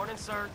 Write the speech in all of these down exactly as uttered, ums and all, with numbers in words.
Morning, sir.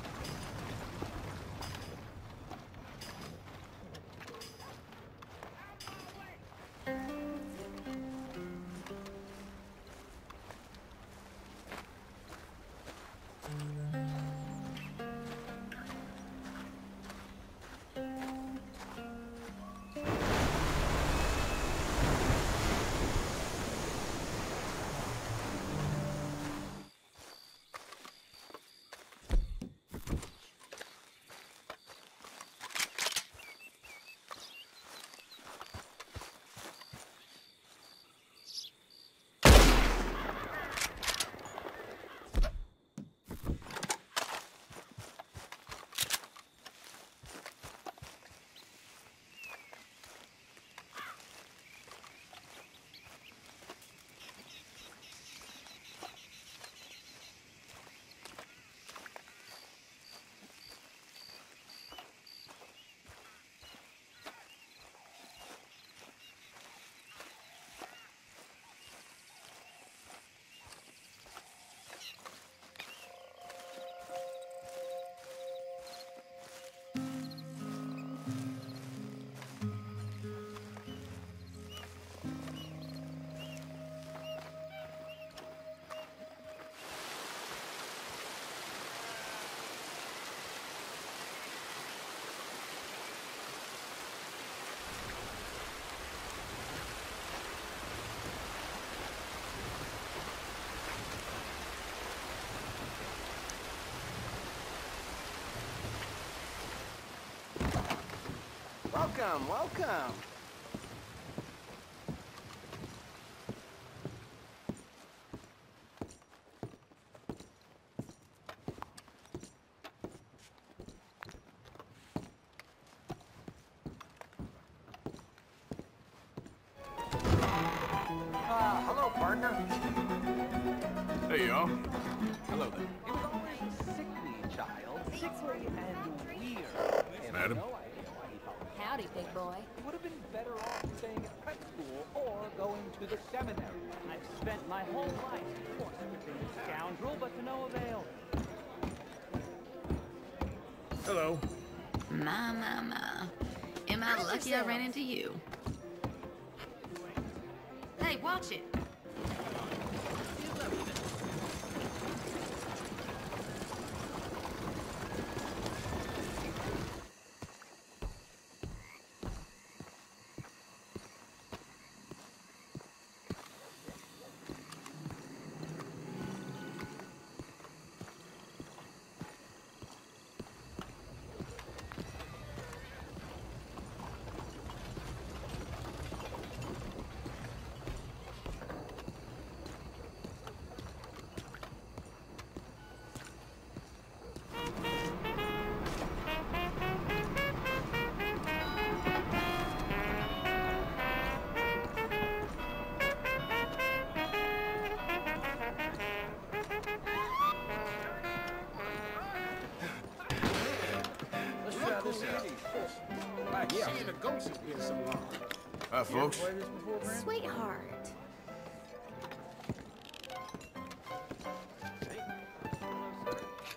Welcome, welcome. Uh, hello, partner. Hey, y'all. Hello there. It was always a sickly child, sickly and weird. Madam. Howdy, big boy. Would have been better off staying at prep school or going to the seminary. I've spent my whole life forcing to be a scoundrel, but to no avail. Hello. My, my, my. Am I lucky I ran into you? Hey, watch it. Hi, folks. Sweetheart.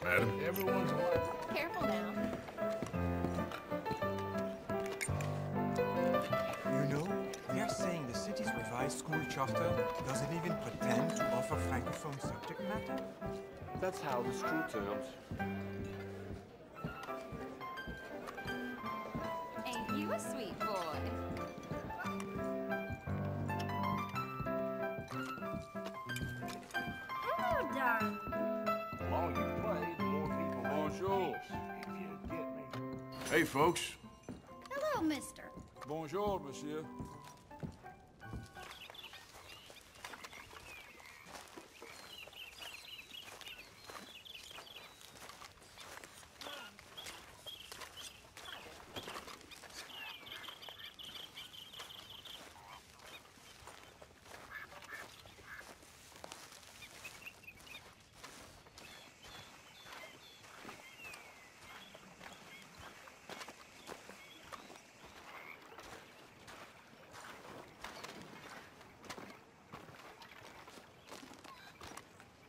Madam. Everyone's careful now. You know, they're saying the city's revised school charter doesn't even pretend to offer francophone subject matter. That's how the school terms. Ain't you a sweet boy? Hey, folks. Hello, mister. Bonjour, monsieur.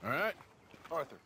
All right. Arthur.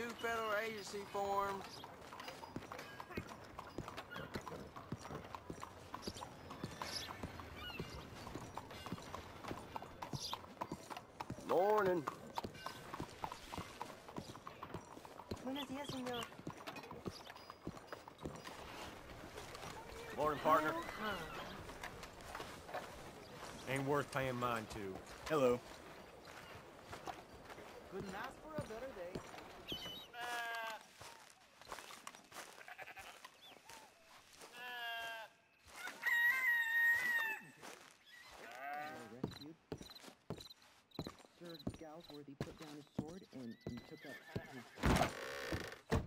new federal agency formed. Morning. Buenos días, señor. Morning, partner. Uh-huh. Ain't worth paying mine to. Hello. Couldn't ask for a better day. Sir Galsworthy put down his sword and, and took up his...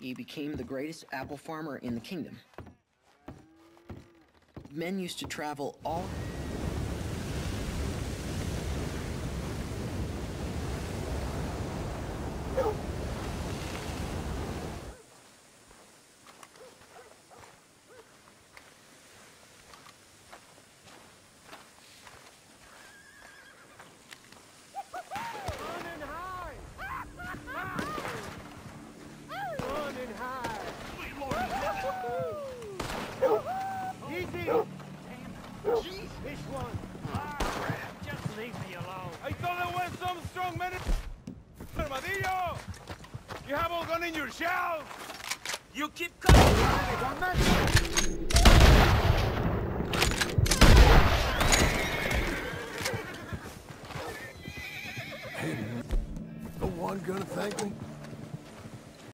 He became the greatest apple farmer in the kingdom. Men used to travel all... You have all gun in your shells! You keep coming! Hey, no one gonna thank me?